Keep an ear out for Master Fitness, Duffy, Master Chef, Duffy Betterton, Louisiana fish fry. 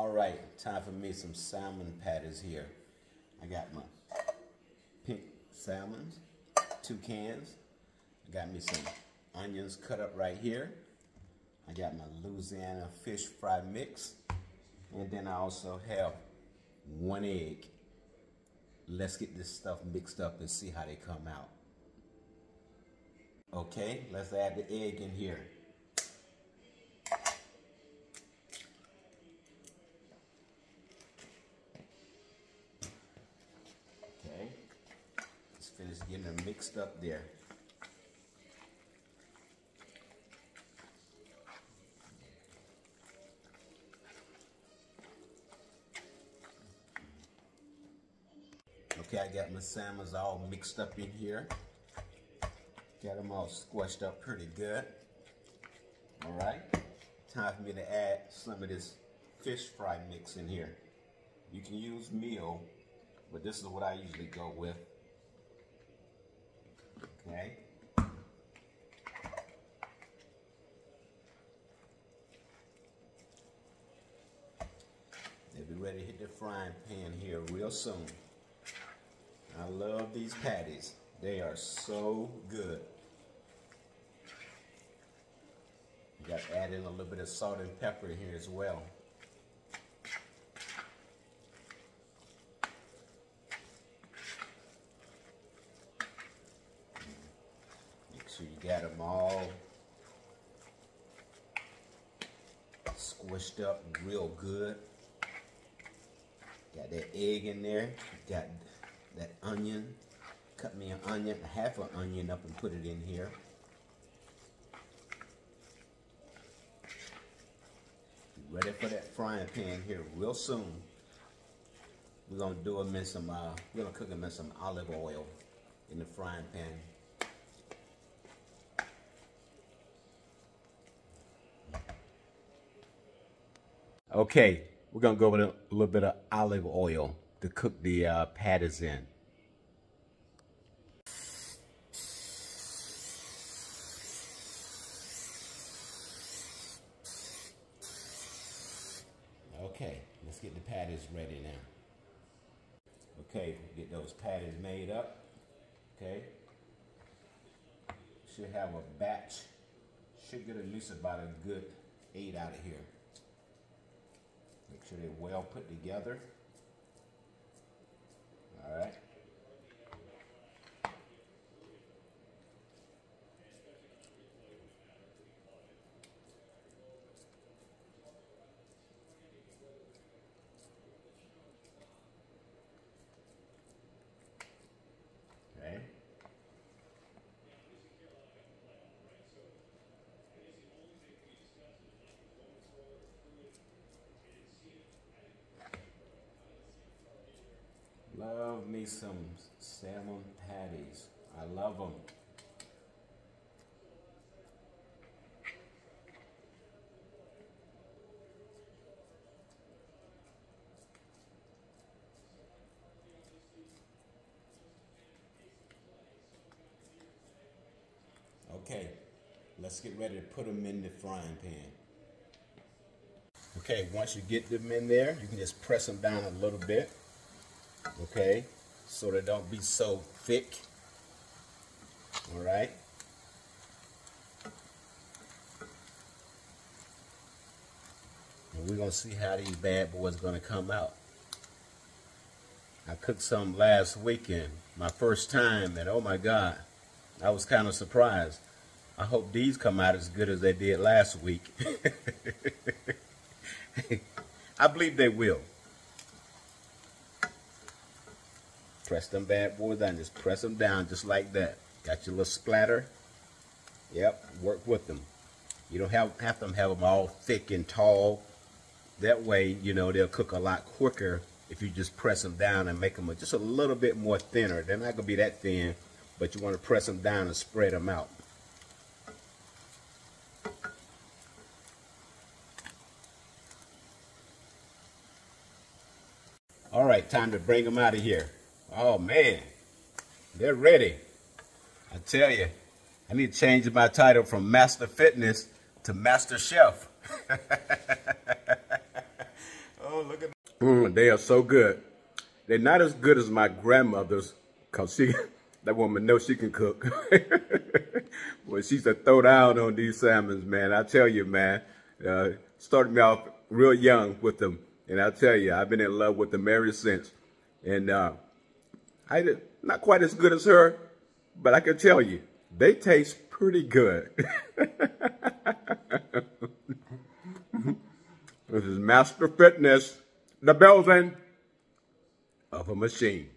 All right, time for me some salmon patties here. I got my pink salmon, 2 cans. I got me some onions cut up right here. I got my Louisiana fish fry mix. And then I also have 1 egg. Let's get this stuff mixed up and see how they come out. Okay, let's add the egg in here. Okay, let's finish getting them mixed up there. Okay, I got my salmons all mixed up in here. Got them all squashed up pretty good. All right, time for me to add some of this fish fry mix in here. You can use meal, but this is what I usually go with. Okay. They'll be ready to hit the frying pan here real soon. I love these patties. They are so good. You got to add in a little bit of salt and pepper in here as well. Make sure you got them all squished up real good. Got that egg in there. Got that onion. Cut me an onion, half an onion up and put it in here. Be ready for that frying pan here real soon. We're gonna do them in some we're gonna cook them in some olive oil in the frying pan. Okay, we're gonna go with a little bit of olive oil to cook the patties in. Okay, let's get the patties ready now. Okay, get those patties made up. Okay, should have a batch. Should get at least about a good 8 out of here. Make sure they're well put together. All right. Okay. Love me some salmon patties. I love them. Okay, let's get ready to put them in the frying pan. Okay, once you get them in there, you can just press them down a little bit. Okay, so they don't be so thick. All right. And we're gonna see how these bad boys gonna come out. I cooked some last weekend, my first time, and oh my God, I was kind of surprised. I hope these come out as good as they did last week. I believe they will. Press them bad boys down, just press them down just like that. Got your little splatter. Yep, work with them. You don't have to have them all thick and tall. That way, you know, they'll cook a lot quicker if you just press them down and make them just a little bit more thinner. They're not gonna be that thin, but you wanna press them down and spread them out. All right, time to bring them out of here. Oh man, they're ready. I tell you, I need to change my title from Master Fitness to Master Chef. Oh on, look at them. They are so good. They're not as good as my grandmother's, because she, that woman knows she can cook. Well, she's a throw down on these salmons, man. I tell you, man, started me off real young with them. And I tell you, I've been in love with them ever since. And I did, not quite as good as her, but I can tell you, they taste pretty good. This is Master Fitness, the building of a machine.